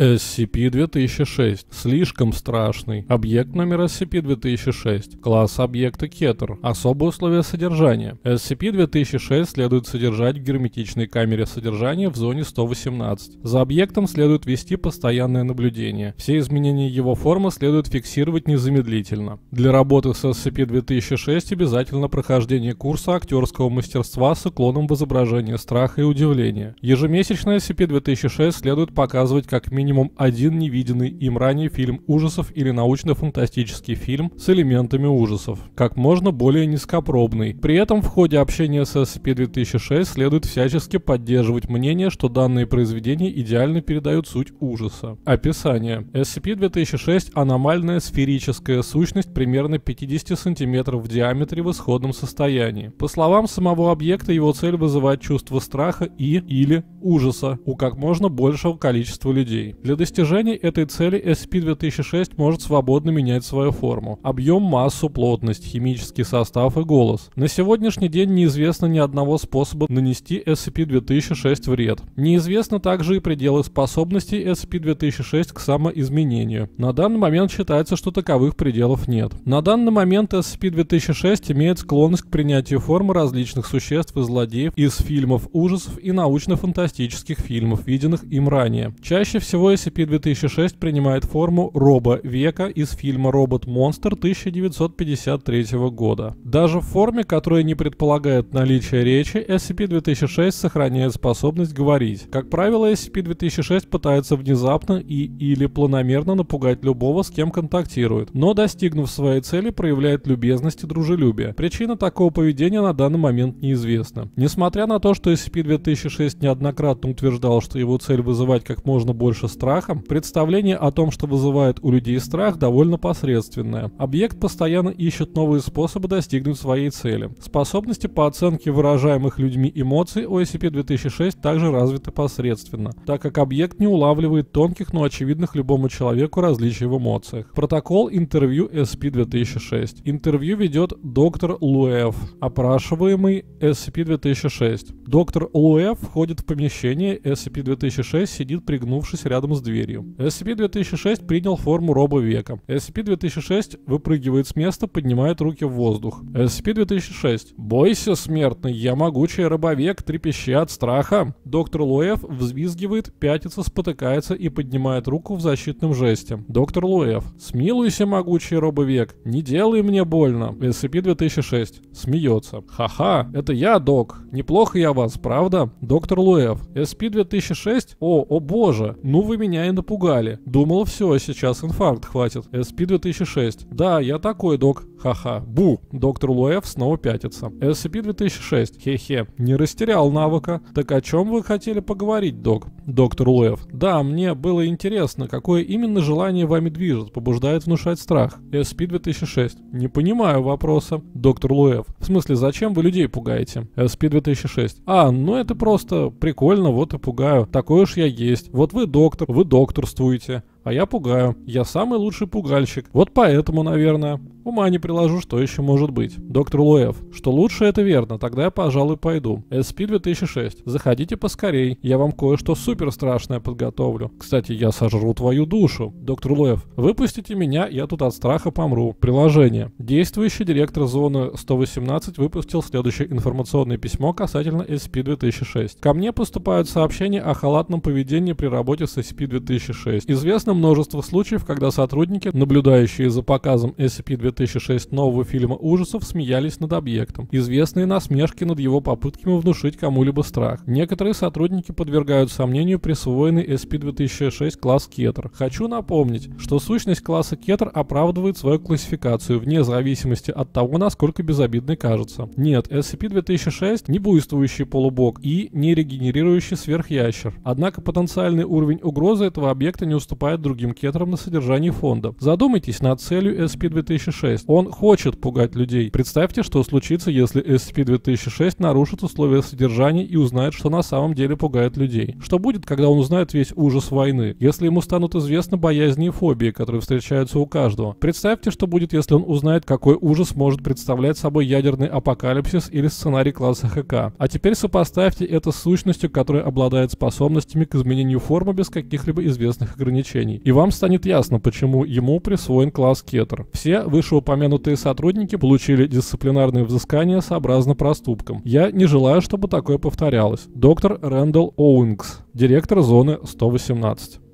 SCP-2006. Слишком страшный. Объект номер SCP-2006. Класс объекта Кетер. Особые условия содержания. SCP-2006 следует содержать в герметичной камере содержания в зоне 118. За объектом следует вести постоянное наблюдение. Все изменения его формы следует фиксировать незамедлительно. Для работы с SCP-2006 обязательно прохождение курса актерского мастерства с уклоном в изображение страха и удивления. Ежемесячно SCP-2006 следует показывать как минимум один невиденный им ранее фильм ужасов или научно-фантастический фильм с элементами ужасов, как можно более низкопробный. При этом в ходе общения с SCP-2006 следует всячески поддерживать мнение, что данные произведения идеально передают суть ужаса. Описание. SCP-2006 – аномальная сферическая сущность примерно 50 см в диаметре в исходном состоянии. По словам самого объекта, его цель – вызывать чувство страха или ужаса у как можно большего количества людей. Для достижения этой цели SCP-2006 может свободно менять свою форму, объем, массу, плотность, химический состав и голос. На сегодняшний день неизвестно ни одного способа нанести SCP-2006 вред. Неизвестно также и пределы способностей SCP-2006 к самоизменению. На данный момент считается, что таковых пределов нет. На данный момент SCP-2006 имеет склонность к принятию формы различных существ и злодеев из фильмов ужасов и научно-фантастических фильмов, виденных им ранее. Чаще всего SCP-2006 принимает форму Робо-Века из фильма «Робот-Монстр» 1953 года. Даже в форме, которая не предполагает наличие речи, SCP-2006 сохраняет способность говорить. Как правило, SCP-2006 пытается внезапно или планомерно напугать любого, с кем контактирует, но, достигнув своей цели, проявляет любезность и дружелюбие. Причина такого поведения на данный момент неизвестна. Несмотря на то, что SCP-2006 неоднократно утверждал, что его цель вызывать как можно больше страха, представление о том, что вызывает у людей страх, довольно посредственное. Объект постоянно ищет новые способы достигнуть своей цели. Способности по оценке выражаемых людьми эмоций у SCP-2006 также развиты посредственно, так как объект не улавливает тонких, но очевидных любому человеку различий в эмоциях. Протокол интервью SCP-2006. Интервью ведет доктор Луэф, опрашиваемый SCP-2006. Доктор Луэф входит в помещение, SCP-2006 сидит, пригнувшись рядом с дверью. SCP-2006 принял форму Робо-Века. SCP-2006 выпрыгивает с места, поднимает руки в воздух. SCP-2006. «Бойся, смертный, я могучий Робо-Век, трепеща от страха». Доктор Луэф взвизгивает, пятится, спотыкается и поднимает руку в защитном жесте. Доктор Луэф. «Смилуйся, могучий Робо-Век, не делай мне больно». SCP-2006. Смеется. «Ха-ха, это я, док. Неплохо я вас, правда?» Доктор Луэф. SCP-2006? О боже, ну вы меня и напугали. Думал, все, сейчас инфаркт хватит. SCP-2006. Да, я такой, док. Ха-ха. Бу. Доктор Луэф снова пятится. SCP-2006. Хе-хе. Не растерял навыка. Так о чем вы хотели поговорить, док? Доктор Луэф. Да, мне было интересно, какое именно желание вами движет, побуждает внушать страх. SCP-2006. Не понимаю вопроса. Доктор Луэф. В смысле, зачем вы людей пугаете? SCP-2006. Ну это просто прикольно, вот и пугаю. Такой уж я есть. Вот вы доктор, вы докторствуете. А я пугаю. Я самый лучший пугальщик. Вот поэтому, наверное. Ума не приложу, что еще может быть. Доктор Луэф. Что лучше, это верно. Тогда я, пожалуй, пойду. SCP-2006. Заходите поскорей. Я вам кое-что супер страшное подготовлю. Кстати, я сожру твою душу. Доктор Луэф. Выпустите меня, я тут от страха помру. Приложение. Действующий директор зоны 118 выпустил следующее информационное письмо касательно SCP-2006. Ко мне поступают сообщения о халатном поведении при работе с SCP-2006. Известно множество случаев, когда сотрудники, наблюдающие за показом SCP-2006 нового фильма ужасов, смеялись над объектом. Известны насмешки над его попытками внушить кому-либо страх. Некоторые сотрудники подвергают сомнению присвоенный SCP-2006 класс Кетер. Хочу напомнить, что сущность класса Кетер оправдывает свою классификацию вне зависимости от того, насколько безобидной кажется. Нет, SCP-2006 не буйствующий полубог и не регенерирующий сверхящер. Однако потенциальный уровень угрозы этого объекта не уступает другим кетерам на содержании фонда. Задумайтесь над целью SCP-2006 2006. Он хочет пугать людей. Представьте, что случится, если SCP-2006 нарушит условия содержания и узнает, что на самом деле пугает людей. Что будет, когда он узнает весь ужас войны? Если ему станут известны боязни и фобии, которые встречаются у каждого. Представьте, что будет, если он узнает, какой ужас может представлять собой ядерный апокалипсис или сценарий класса ХК. А теперь сопоставьте это с сущностью, которая обладает способностями к изменению формы без каких-либо известных ограничений. И вам станет ясно, почему ему присвоен класс Кетер. Все вышеупомянутые сотрудники получили дисциплинарные взыскания сообразно проступкам. Я не желаю, чтобы такое повторялось. Доктор Рэндал Оуэнкс, директор зоны 118.